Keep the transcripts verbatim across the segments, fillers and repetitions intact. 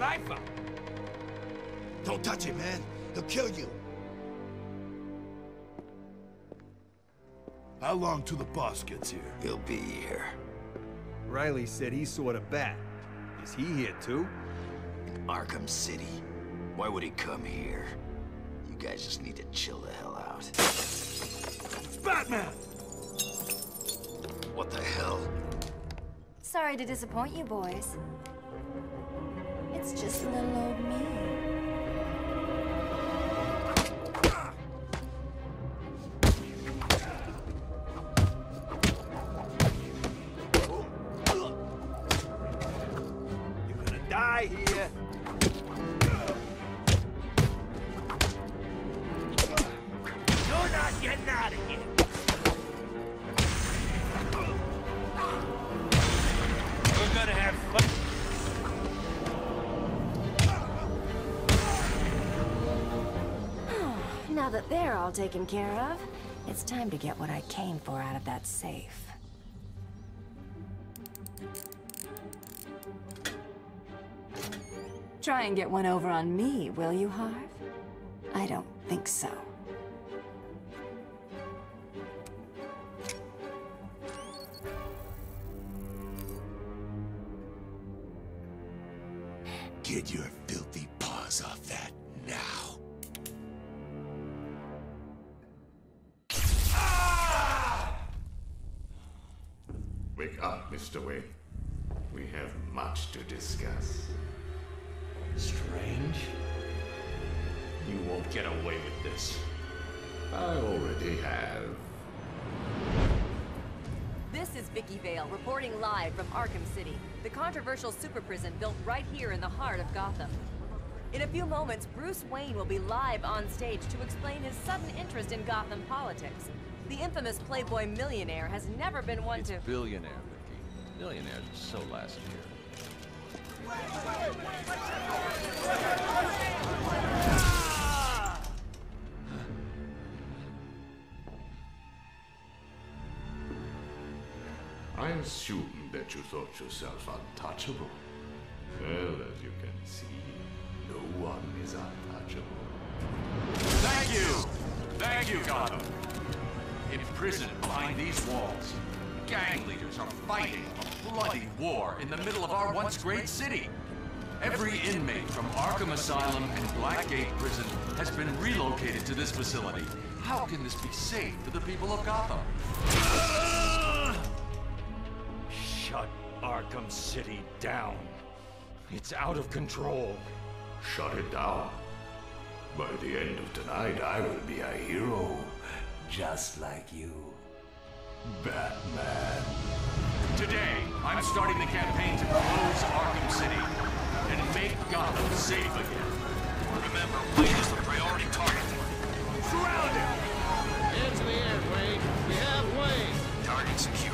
what I found. Don't touch it, man. He'll kill you. How long till the boss gets here? He'll be here. Riley said he saw the bat. Is he here too? In Arkham City. Why would he come here? You guys just need to chill the hell out. It's Batman! What the hell? Sorry to disappoint you boys. It's just little old me. You're gonna die here. You're not getting out of here. We're gonna have fun. Now that they're all taken care of, it's time to get what I came for out of that safe. Try and get one over on me, will you, Harv? I don't think so. Get your filthy paws off that now. Wake up, Mister Wayne. We have much to discuss. Strange. You won't get away with this. I already have. This is Vicki Vale, reporting live from Arkham City, the controversial super prison built right here in the heart of Gotham. In a few moments, Bruce Wayne will be live on stage to explain his sudden interest in Gotham politics. The infamous Playboy millionaire has never been one to... It's billionaire, Vicki. Millionaires are so last year. Ah! I assume that you thought yourself untouchable. Well, as you can see, no one is untouchable. Thank you! Thank you, Gotham! Imprisoned behind these walls, gang leaders are fighting a bloody war in the middle of our once great city. Every inmate from Arkham Asylum and Blackgate Prison has been relocated to this facility. How can this be safe for the people of Gotham? Shut Arkham City down. It's out of control. Shut it down. By the end of tonight, I will be a hero. Just like you, Batman. Today, I'm starting the campaign to close Arkham City and make Gotham safe again. Remember, Wayne is the priority target. Surround him! Get to the end, Wayne. We have Wayne. Target secured.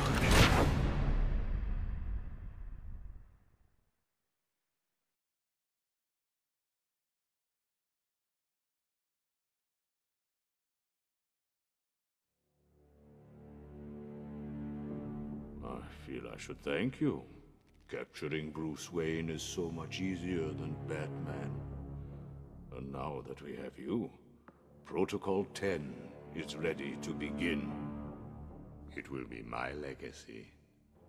I feel I should thank you. Capturing Bruce Wayne is so much easier than Batman. And now that we have you, Protocol ten is ready to begin. It will be my legacy,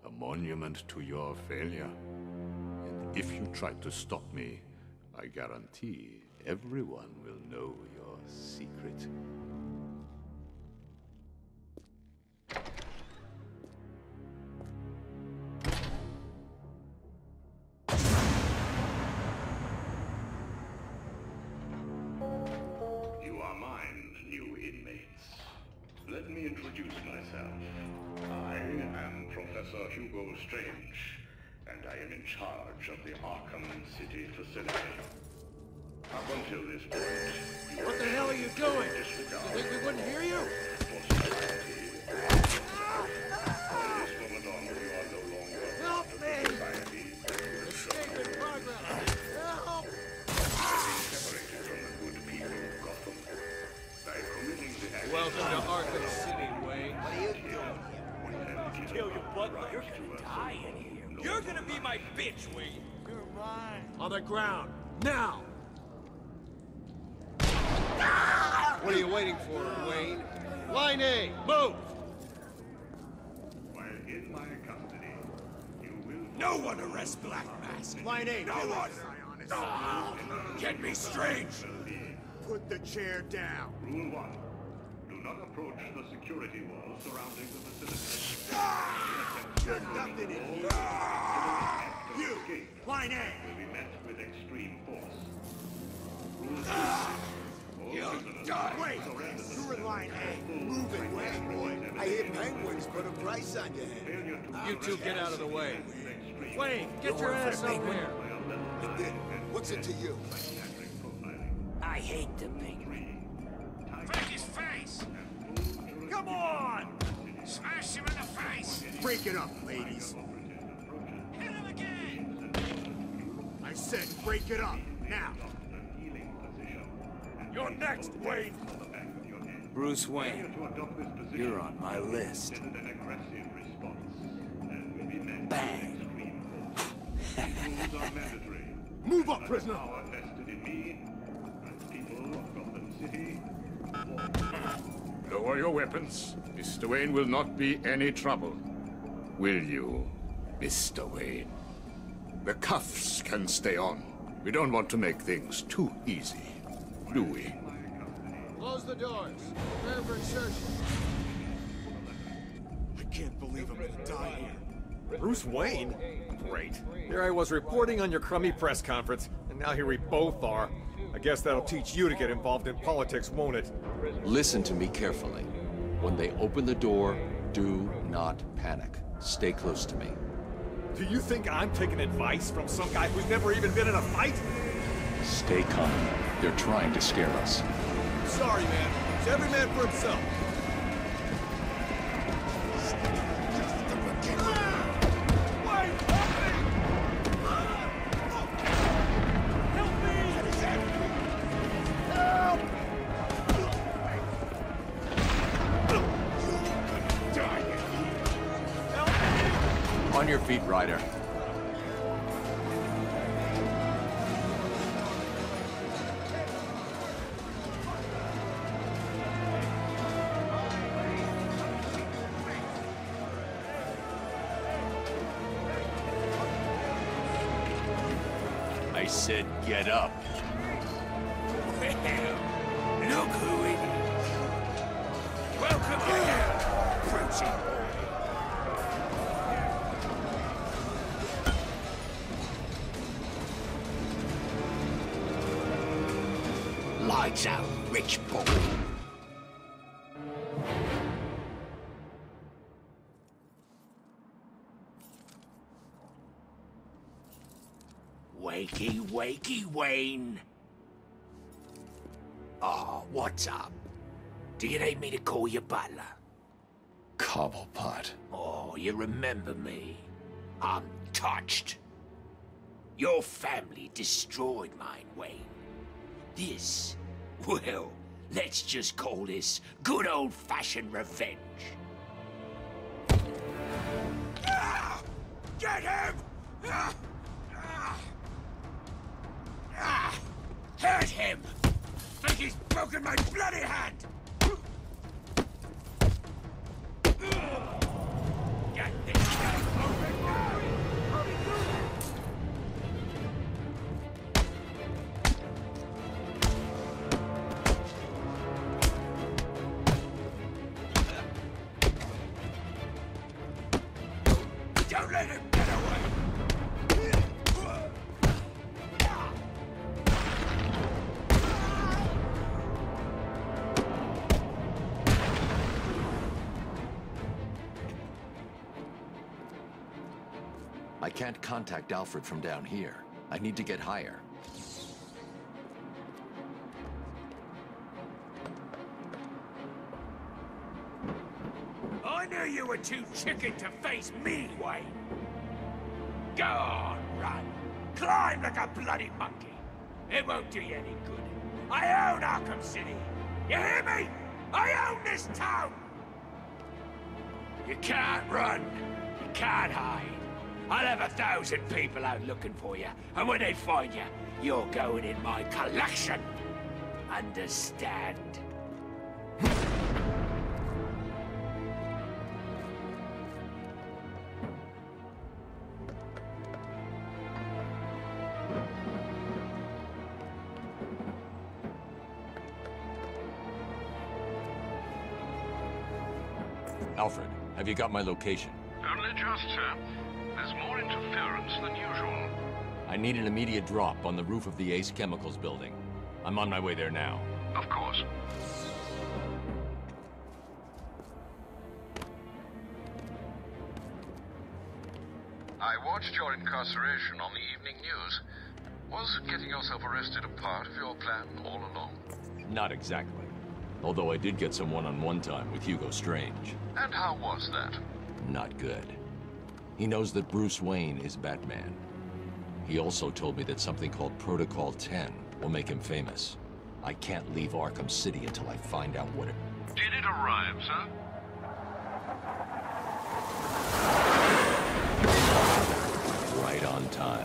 a monument to your failure. And if you try to stop me, I guarantee everyone will know your secret. Let me introduce myself. I am Professor Hugo Strange, and I am in charge of the Arkham City facility. Up until this point... What the hell are you doing? You think we wouldn't hear you? For society. From this moment on, you are no longer... Help me! Society. Escape in progress! Help! Separated from the good people of Gotham. By committing the action... Welcome to Arkham. Kill you, bud. You're gonna die in here. You're gonna be my bitch, Wayne. You're mine. On the ground, now! What are you waiting for, Wayne? Line A, move! While in my custody, you will... No one arrests Black Mask! Line A, no one! No. Get me straight! Put the chair down. Rule one. Do not approach the security wall surrounding the facility. Ah! There's nothing in here. Ah! You, line A. Will be met with extreme force. Rule two. Ah! You'll die. Wait, you're in line A. Move it, West Boy. I hit penguins, put a price on your head. You two get out of the way. Wayne, get your ass up here. And then, what's it to you? I hate the big ring. Break his face! Come on! Smash him in the face! Break it up, ladies. Hit him again! I said break it up, now! You're next, Wayne! Bruce Wayne, you're on my list. Bang! Move up, prisoner! Lower your weapons. Mister Wayne will not be any trouble. Will you, Mister Wayne? The cuffs can stay on. We don't want to make things too easy, do we? Close the doors. Reverend Churchill. I can't believe I'm gonna die here. Bruce Wayne? Great. Here I was reporting on your crummy press conference, and now here we both are. I guess that'll teach you to get involved in politics, won't it? Listen to me carefully. When they open the door, do not panic. Stay close to me. Do you think I'm taking advice from some guy who's never even been in a fight? Stay calm. They're trying to scare us. Sorry, man. It's every man for himself. On your feet, Ryder. I said get up. Well, look who it is. Welcome to hell, Brucey. Lights out, rich boy. Wakey, wakey, Wayne. Ah, oh, what's up? Do you need me to call you butler? Cobblepot. Oh, you remember me. I'm touched. Your family destroyed mine, Wayne. This, well, let's just call this good old-fashioned revenge. Ah! Get him! Ah! Ah! Ah! Hurt him! Think he's broken my bloody hand! Get this guy open now! I can't contact Alfred from down here. I need to get higher. I knew you were too chicken to face me, Wayne. Go on, run. Climb like a bloody monkey. It won't do you any good. I own Arkham City. You hear me? I own this town. You can't run. You can't hide. I'll have a thousand people out looking for you, and when they find you, you're going in my collection. Understand? Alfred, have you got my location? Only just, sir. There's more interference than usual. I need an immediate drop on the roof of the Ace Chemicals building. I'm on my way there now. Of course. I watched your incarceration on the evening news. Was getting yourself arrested a part of your plan all along? Not exactly. Although I did get some one-on-one time with Hugo Strange. And how was that? Not good. He knows that Bruce Wayne is Batman. He also told me that something called Protocol ten will make him famous. I can't leave Arkham City until I find out what it... Did it arrive, sir? Right on time.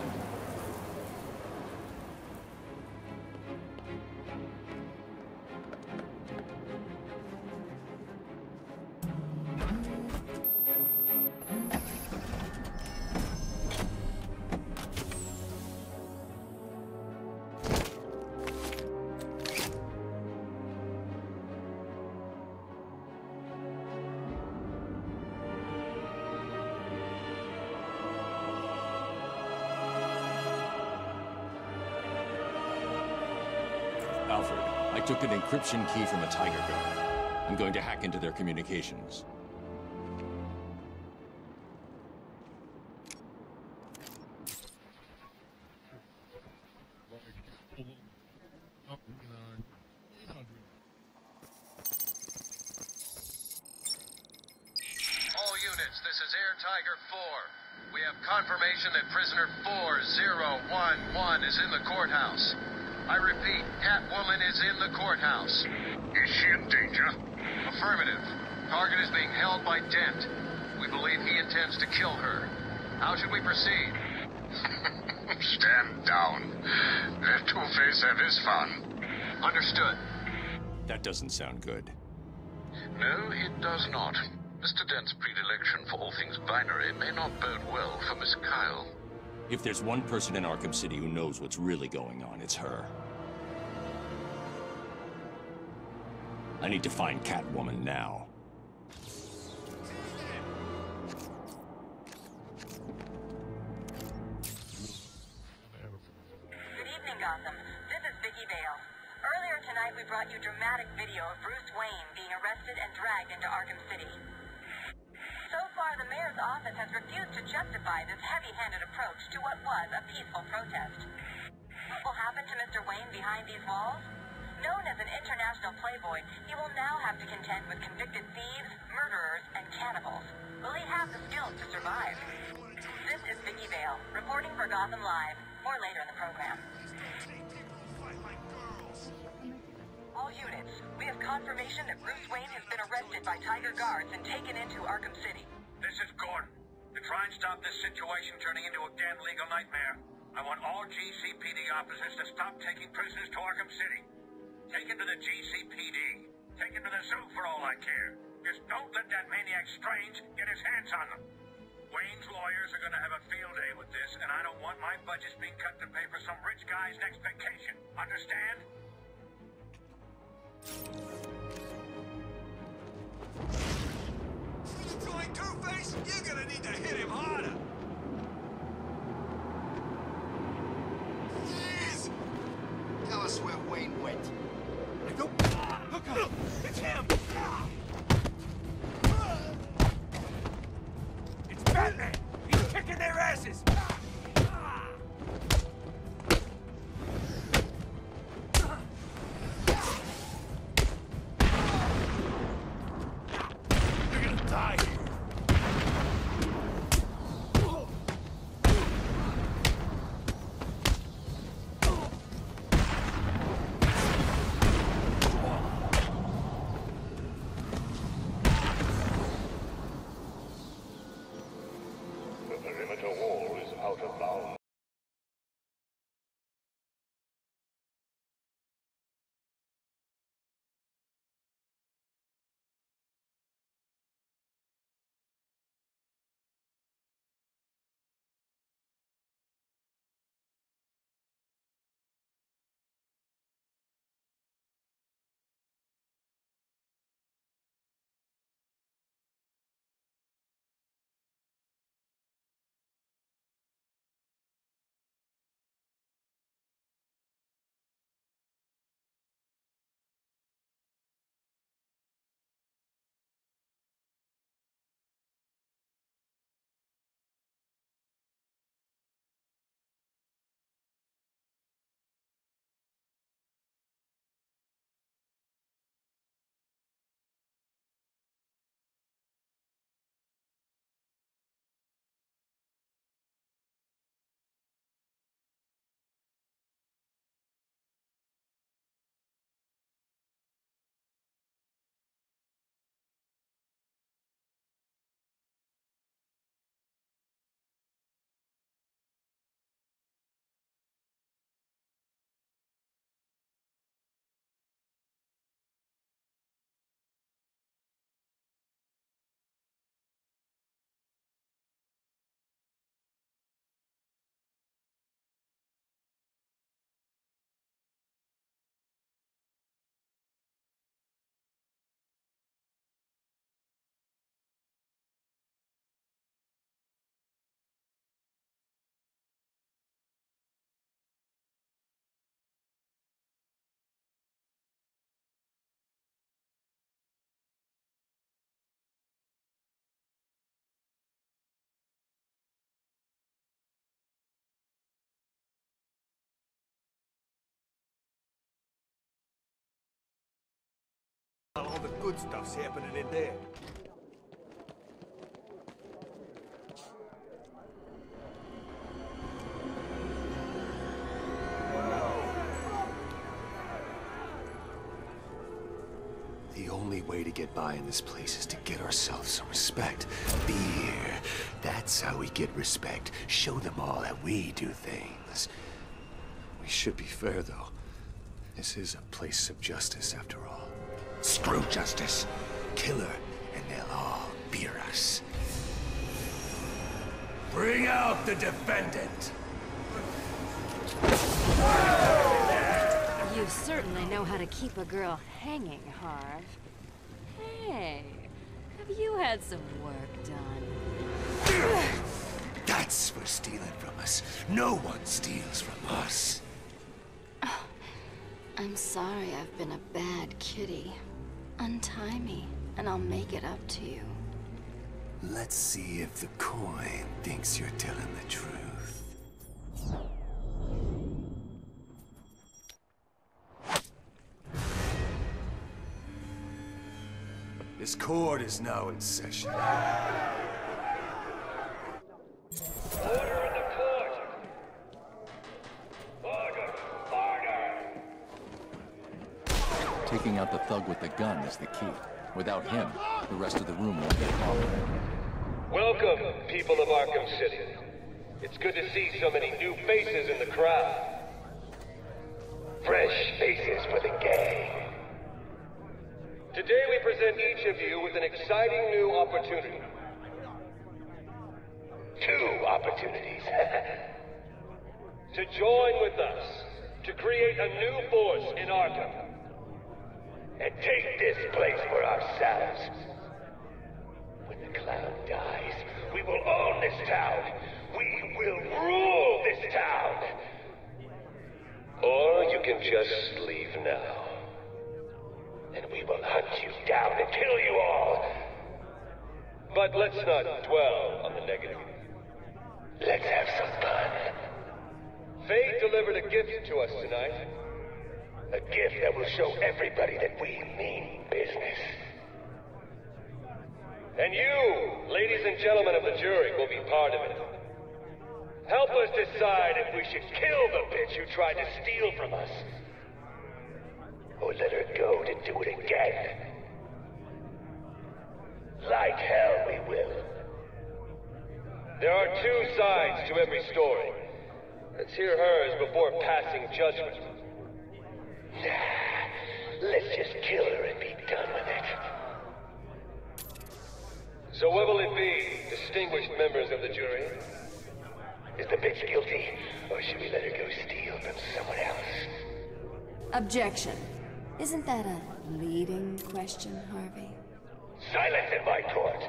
Alfred, I took an encryption key from a Tiger Guard. I'm going to hack into their communications. All units, this is Air Tiger four. We have confirmation that prisoner four zero one one is in the courthouse. I repeat, Catwoman is in the courthouse. Is she in danger? Affirmative. Target is being held by Dent. We believe he intends to kill her. How should we proceed? Stand down. Let Two-Face have his fun. Understood. That doesn't sound good. No, it does not. Mister Dent's predilection for all things binary may not bode well for Miss Kyle. If there's one person in Arkham City who knows what's really going on, it's her. I need to find Catwoman now. Good evening, Gotham. This is Vicki Vale. Earlier tonight, we brought you dramatic video of Bruce Wayne being arrested and dragged into Arkham City. So far, the mayor's office has refused to justify this heavy-handed approach to what was a peaceful protest. What will happen to Mister Wayne behind these walls? Known as an international playboy, he will now have to contend with convicted thieves, murderers, and cannibals. Will he have the skills to survive? This is Vicki Vale, reporting for Gotham Live. More later in the program. All units, we have confirmation that Bruce Wayne has been arrested by Tiger Guards and taken into Arkham City. This is Gordon. To try and stop this situation turning into a damn legal nightmare, I want all G C P D officers to stop taking prisoners to Arkham City. Take him to the G C P D. Take him to the zoo for all I care. Just don't let that maniac Strange get his hands on them. Wayne's lawyers are going to have a field day with this, and I don't want my budgets being cut to pay for some rich guy's next vacation. Understand? Where you going, Two-Face? You're gonna need to hit him harder! Jeez! Tell us where Wayne went. I don't... Look up! It's him! It's Batman! He's kicking their asses! the good stuff's happening in there. The only way to get by in this place is to get ourselves some respect. Be here. That's how we get respect. Show them all that we do things. We should be fair, though. This is a place of justice, after all. Screw justice. Kill her, and they'll all fear us. Bring out the defendant! You certainly know how to keep a girl hanging, Harv. Hey, have you had some work done? That's for stealing from us. No one steals from us. Oh, I'm sorry I've been a bad kitty. Untie me, and I'll make it up to you. Let's see if the coin thinks you're telling the truth. This court is now in session. Order in the court! Order! Order! Taking out the thug with the gun is the key. Without him, the rest of the room won't get bothered. Welcome, people of Arkham City. It's good to see so many new faces in the crowd. Fresh faces for the gang. Today we present each of you with an exciting new opportunity. Two opportunities. To join with us, to create a new force in Arkham. And take this place for ourselves. When the clown dies, we will own this town. We will rule this town. Or you can just leave now. And we will hunt you down and kill you all. But let's not dwell on the negative. Let's have some fun. Fate delivered a gift to us tonight. A gift that will show everybody that we mean business. And you, ladies and gentlemen of the jury, will be part of it. Help us decide if we should kill the bitch who tried to steal from us. Or let her go to do it again. Like hell we will. There are two sides to every story. Let's hear hers before passing judgment. Nah, let's just kill her and be done with it. So what will it be, distinguished members of the jury? Is the bitch guilty, or should we let her go steal from someone else? Objection. Isn't that a leading question, Harvey? Silence in my court!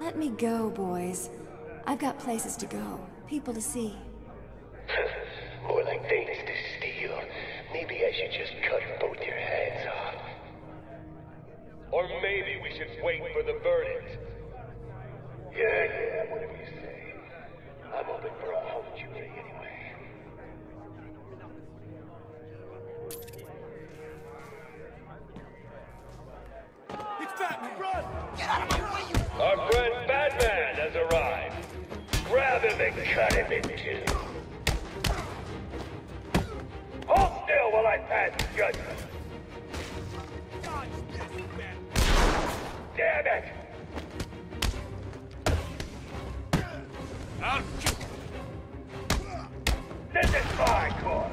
Let me go, boys. I've got places to go, people to see. More like things to steal. Maybe I should just cut both your hands off. Or maybe we should wait for the verdict. Yeah, yeah, whatever you say. I'm open for a whole jury anyway. Batman, run! Get out of my way, you... Our friend Batman has arrived. Grab him and cut him in two. Hold still while I pass judgment. Damn it! I'll kick him. This is my court.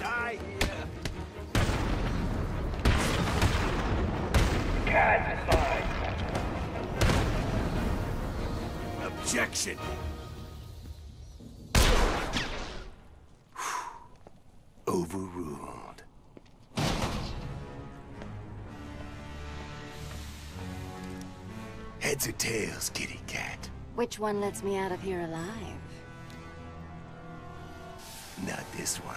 Die here. Objection! Overruled. Heads or tails, kitty cat? Which one lets me out of here alive? Not this one.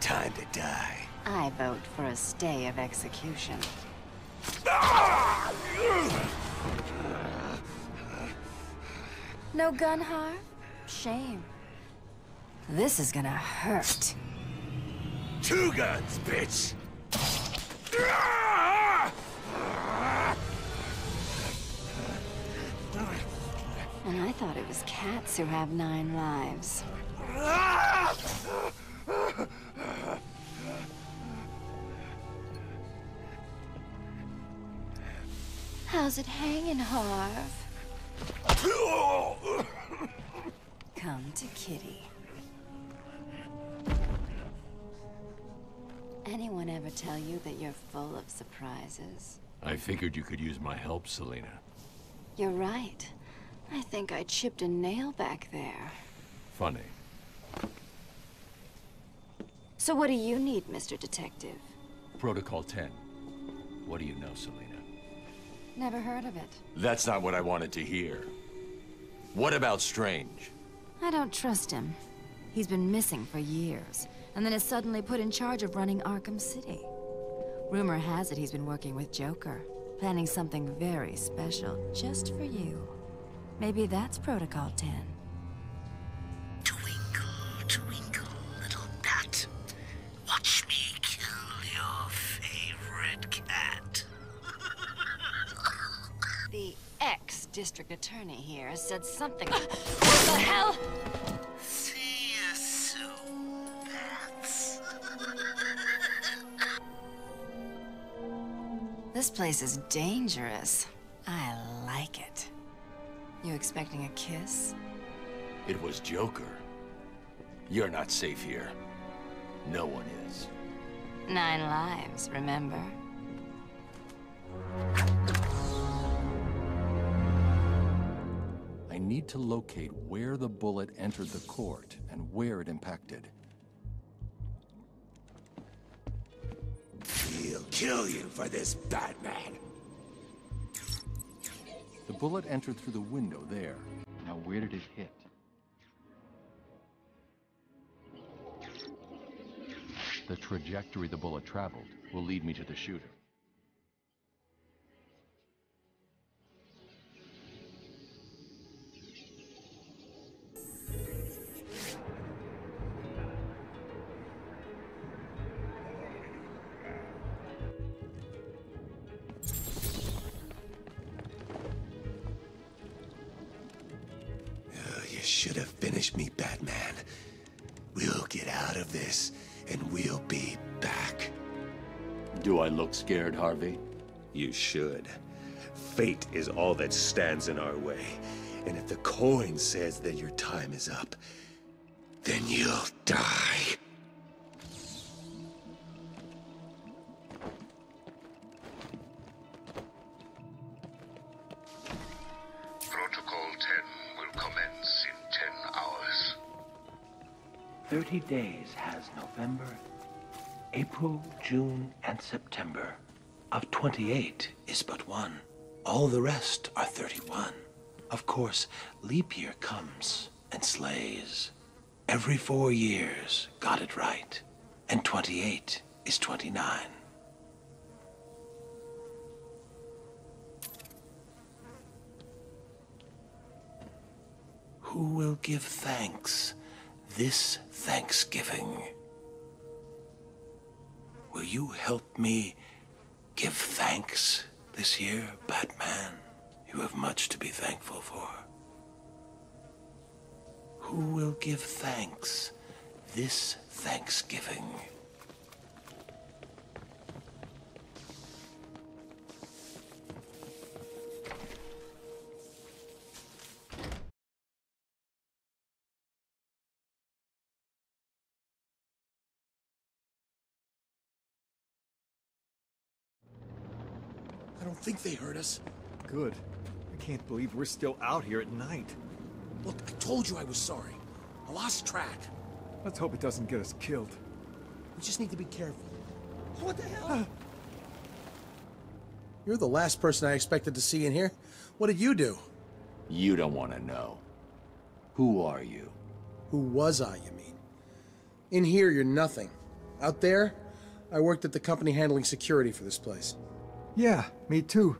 Time to die. I vote for a stay of execution. No gun, Harv? Shame. This is gonna hurt. Two guns, bitch! And I thought it was cats who have nine lives. How's it hanging, Harv? Come to Kitty. Anyone ever tell you that you're full of surprises? I figured you could use my help, Selena. You're right. I think I chipped a nail back there. Funny. So what do you need, Mister Detective? Protocol ten. What do you know, Selena? Never heard of it. That's not what I wanted to hear. What about Strange? I don't trust him. He's been missing for years, and then is suddenly put in charge of running Arkham City. Rumor has it he's been working with Joker, planning something very special just for you. Maybe that's Protocol ten. Twinkle, twinkle, little bat. Watch me kill your favorite cat. The ex-district attorney here said something. What the hell? See you soon, bats. This place is dangerous. I like it. You expecting a kiss? It was Joker. You're not safe here. No one is. Nine lives, remember? I need to locate where the bullet entered the court and where it impacted. He'll kill you for this, Batman. The bullet entered through the window there. Now, where did it hit? The trajectory the bullet traveled will lead me to the shooter. Should have finished me, Batman. We'll get out of this, and we'll be back. Do I look scared, Harvey? You should. Fate is all that stands in our way. And if the coin says that your time is up, then you'll die. Thirty days has November, April, June, and September. Of twenty-eight is but one. All the rest are thirty-one. Of course, leap year comes and slays. Every four years, got it right. And twenty-eight is twenty-nine. Who will give thanks? This Thanksgiving, will you help me give thanks this year, Batman? You have much to be thankful for. Who will give thanks this Thanksgiving? I think they heard us. Good. I can't believe we're still out here at night. Look, I told you I was sorry. I lost track. Let's hope it doesn't get us killed. We just need to be careful. What the hell? Uh, You're the last person I expected to see in here. What did you do? You don't want to know. Who are you? Who was I, you mean? In here, you're nothing. Out there, I worked at the company handling security for this place. Yeah, me too.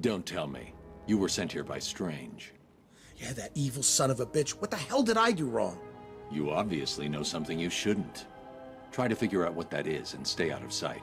Don't tell me. You were sent here by Strange. Yeah, that evil son of a bitch. What the hell did I do wrong? You obviously know something you shouldn't. Try to figure out what that is and stay out of sight.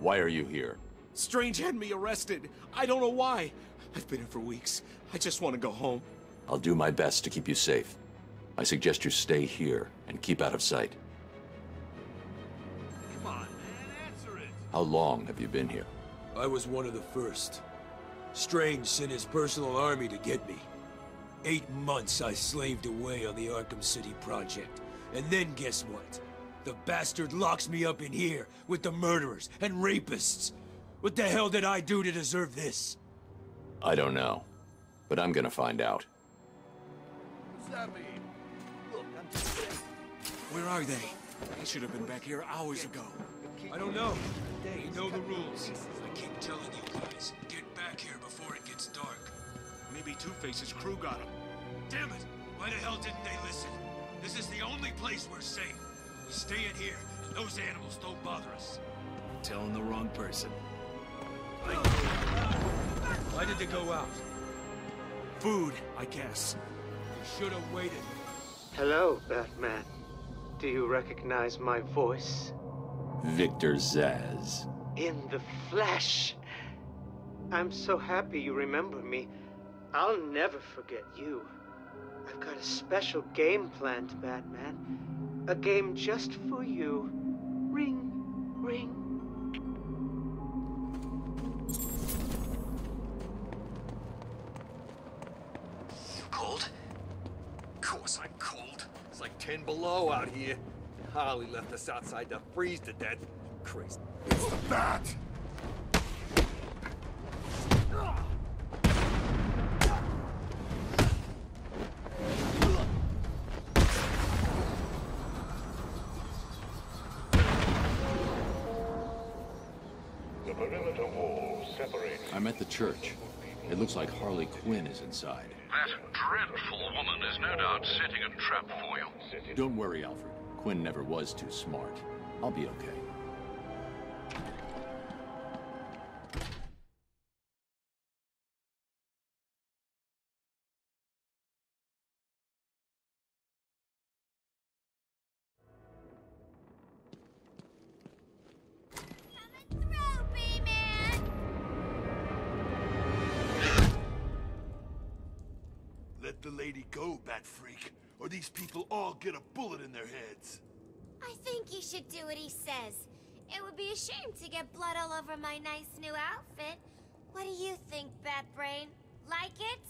Why are you here? Strange had me arrested. I don't know why. I've been here for weeks. I just want to go home. I'll do my best to keep you safe. I suggest you stay here and keep out of sight. Come on, man, answer it. How long have you been here? I was one of the first. Strange sent his personal army to get me. Eight months I slaved away on the Arkham City project. And then guess what? The bastard locks me up in here, with the murderers and rapists. What the hell did I do to deserve this? I don't know, but I'm gonna find out. What's that mean? Look, I'm just... Where are they? They should have been back here hours ago. I don't know. You know the rules. I keep telling you guys, get back here before it gets dark. Maybe Two-Face's crew got him. Damn it! Why the hell didn't they listen? This is the only place we're safe. Stay in here, and those animals don't bother us. Telling the wrong person. Why did they go out? Food, I guess. You should have waited. Hello, Batman. Do you recognize my voice? Victor Zsasz. In the flesh. I'm so happy you remember me. I'll never forget you. I've got a special game planned, Batman. A game just for you. Ring, ring. You cold? Of course I'm cold. It's like ten below out here. Holly left us outside to freeze to death. Crazy. It's the bat! I'm at the church. It looks like Harley Quinn is inside. That dreadful woman is no doubt setting a trap for you. Don't worry, Alfred. Quinn never was too smart. I'll be okay. Freak, or these people all get a bullet in their heads. I think you should do what he says. It would be a shame to get blood all over my nice new outfit. What do you think, Batbrain? Like it?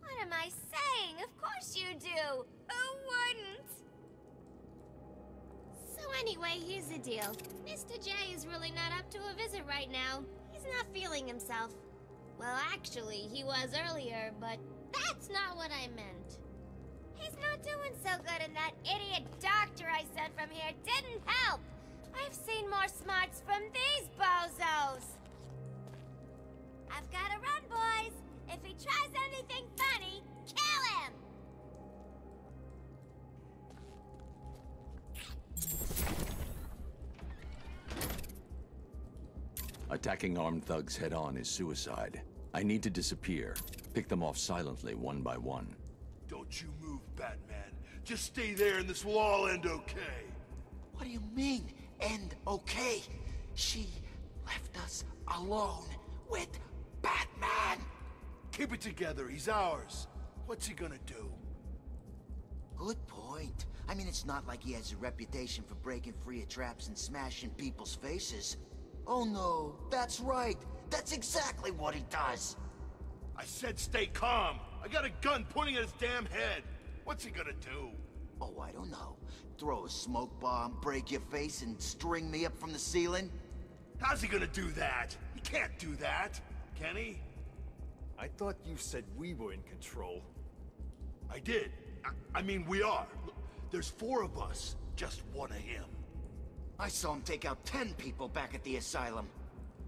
What am I saying? Of course you do. Who wouldn't? So anyway, here's the deal. Mister J is really not up to a visit right now. He's not feeling himself. Well, actually, he was earlier, but that's not what I meant. He's not doing so good, and that idiot doctor I sent from here didn't help! I've seen more smarts from these bozos! I've gotta run, boys! If he tries anything funny, kill him! Attacking armed thugs head-on is suicide. I need to disappear. Pick them off silently, one by one. Don't you move, Batman. Just stay there and this will all end okay. What do you mean, end okay? She left us alone with Batman. Keep it together. He's ours. What's he gonna do? Good point. I mean, it's not like he has a reputation for breaking free of traps and smashing people's faces. Oh no, that's right. That's exactly what he does. I said stay calm. I got a gun pointing at his damn head. What's he gonna do? Oh, I don't know. Throw a smoke bomb, break your face, and string me up from the ceiling? How's he gonna do that? He can't do that, can he? I thought you said we were in control. I did. I, I mean, we are. Look, there's four of us, just one of him. I saw him take out ten people back at the asylum.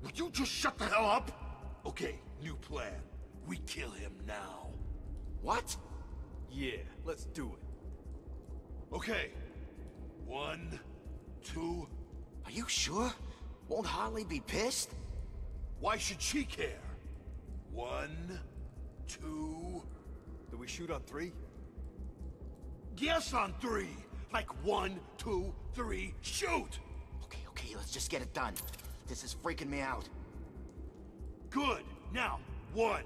Would you just shut the hell up? Okay, new plan. We kill him now. What? Yeah, let's do it. Okay. One, two... Are you sure? Won't Harley be pissed? Why should she care? One, two... Do we shoot on three? Yes, on three! Like one, two, three, shoot! Okay, okay, let's just get it done. This is freaking me out. Good! Now, one.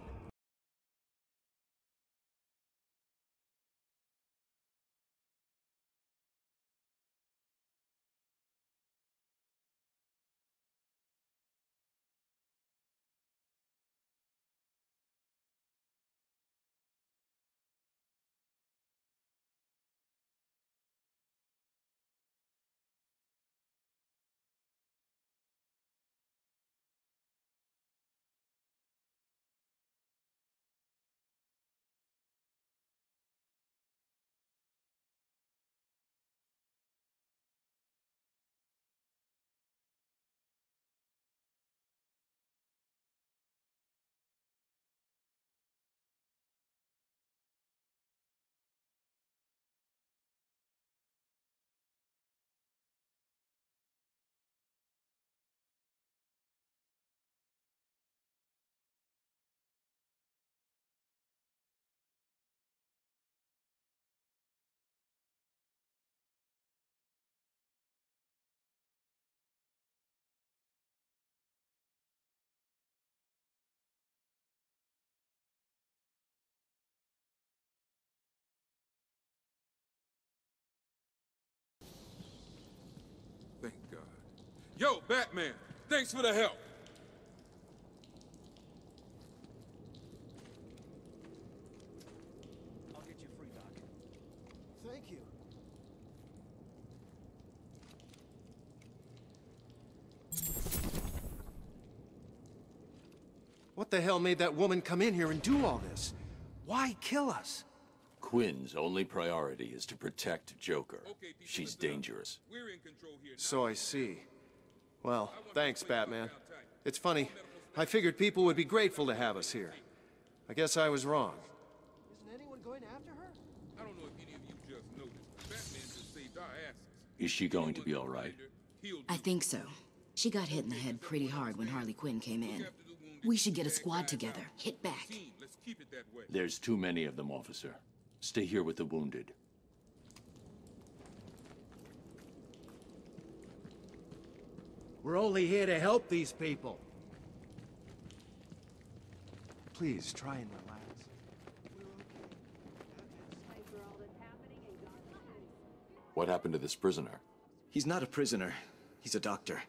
Thank God. Yo, Batman, thanks for the help. I'll get you free, Doc. Thank you. What the hell made that woman come in here and do all this? Why kill us? Quinn's only priority is to protect Joker. Okay, she's dangerous. We're in control here now. So I see. Well, thanks, Batman. It's funny. I figured people would be grateful to have us here. I guess I was wrong. Isn't anyone going after her? I don't know if any of you just noticed, but Batman just saved our asses. Is she going to be all right? I think so. She got hit in the head pretty hard when Harley Quinn came in. We should get a squad together. Hit back. There's too many of them, officer. Stay here with the wounded. We're only here to help these people. Please, try and relax. What happened to this prisoner? He's not a prisoner. He's a doctor.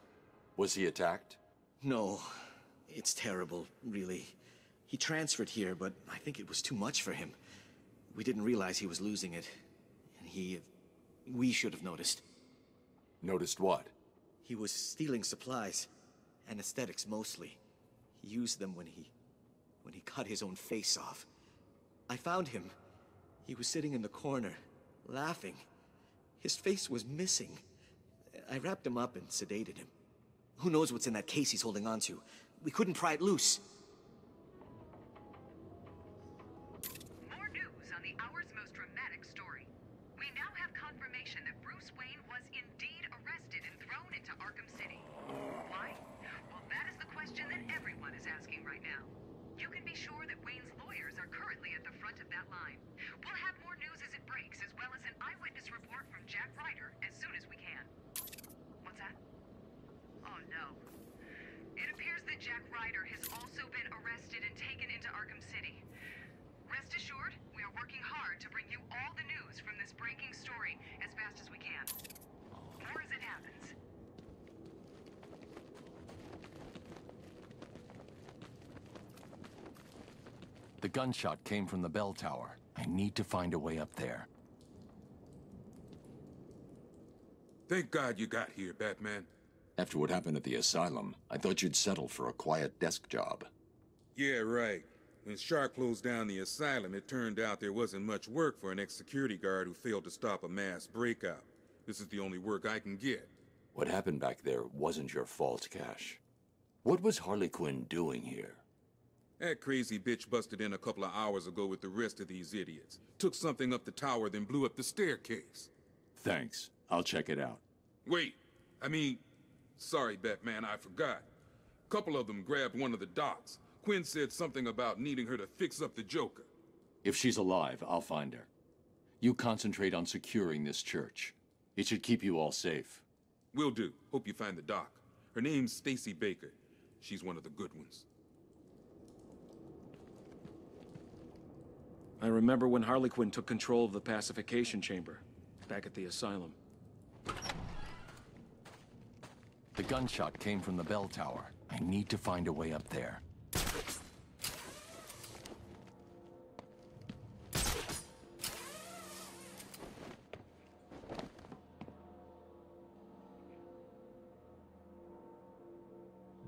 Was he attacked? No. It's terrible, really. He transferred here, but I think it was too much for him. We didn't realize he was losing it, and he... we should have noticed. Noticed what? He was stealing supplies. Anesthetics, mostly. He used them when he... when he cut his own face off. I found him. He was sitting in the corner, laughing. His face was missing. I wrapped him up and sedated him. Who knows what's in that case he's holding on to? We couldn't pry it loose. Hour's most dramatic story. We We now have confirmation that Bruce Wayne was indeed arrested and thrown into Arkham City. Why? Well, that is the question that everyone is asking right now. You can be sure that Wayne's lawyers are currently at the front of that line. We'll have more news as it breaks, as well as an eyewitness report from Jack Ryder as soon as we can. What's that? Oh, no. It appears that Jack Ryder has also been arrested and taken into Arkham City. Rest assured, we are working hard to bring you all the news from this breaking story as fast as we can, or as it happens. The gunshot came from the bell tower. I need to find a way up there. Thank God you got here, Batman. After what happened at the asylum, I thought you'd settle for a quiet desk job. Yeah, right. When Shark closed down the asylum, it turned out there wasn't much work for an ex-security guard who failed to stop a mass breakout. This is the only work I can get. What happened back there wasn't your fault, Cash. What was Harley Quinn doing here? That crazy bitch busted in a couple of hours ago with the rest of these idiots. Took something up the tower, then blew up the staircase. Thanks. I'll check it out. Wait. I mean, sorry, Batman, I forgot. A couple of them grabbed one of the docks. Quinn said something about needing her to fix up the Joker. If she's alive, I'll find her. You concentrate on securing this church. It should keep you all safe. Will do. Hope you find the doc. Her name's Stacy Baker. She's one of the good ones. I remember when Harley Quinn took control of the pacification chamber, back at the asylum. The gunshot came from the bell tower. I need to find a way up there.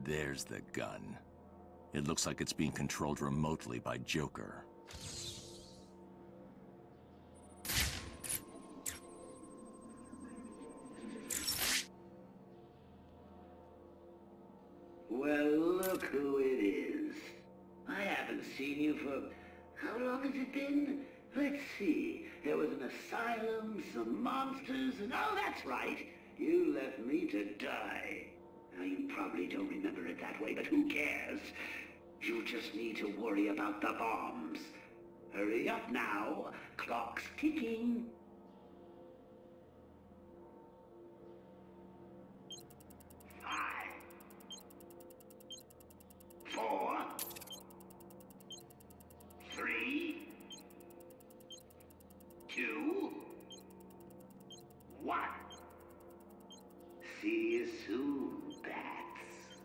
There's the gun. It looks like it's being controlled remotely by Joker. Well, look who it is. I haven't seen you for... how long has it been? Let's see. There was an asylum, some monsters, and... oh, that's right! You left me to die. Now, you probably don't remember it that way, but who cares? You just need to worry about the bombs. Hurry up now. Clock's ticking. Five. Four. Three. Two. One. See you soon, Bats.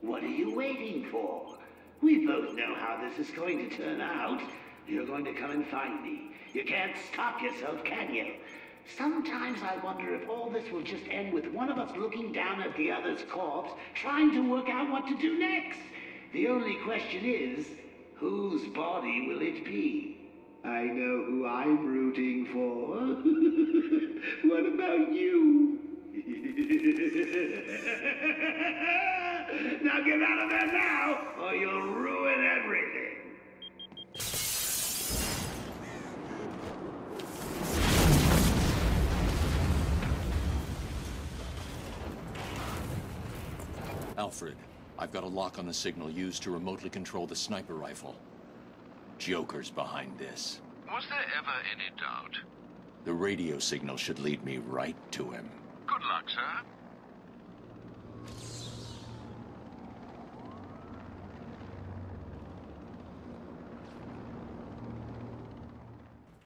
What are you waiting for? We both know how this is going to turn out. You're going to come and find me. You can't stop yourself, can you? Sometimes I wonder if all this will just end with one of us looking down at the other's corpse, trying to work out what to do next. The only question is, whose body will it be? I know who I'm rooting for. What about you? Now get out of there now, or you'll ruin everything. Alfred, I've got a lock on the signal used to remotely control the sniper rifle. Joker's behind this. Was there ever any doubt? The radio signal should lead me right to him. Good luck, sir.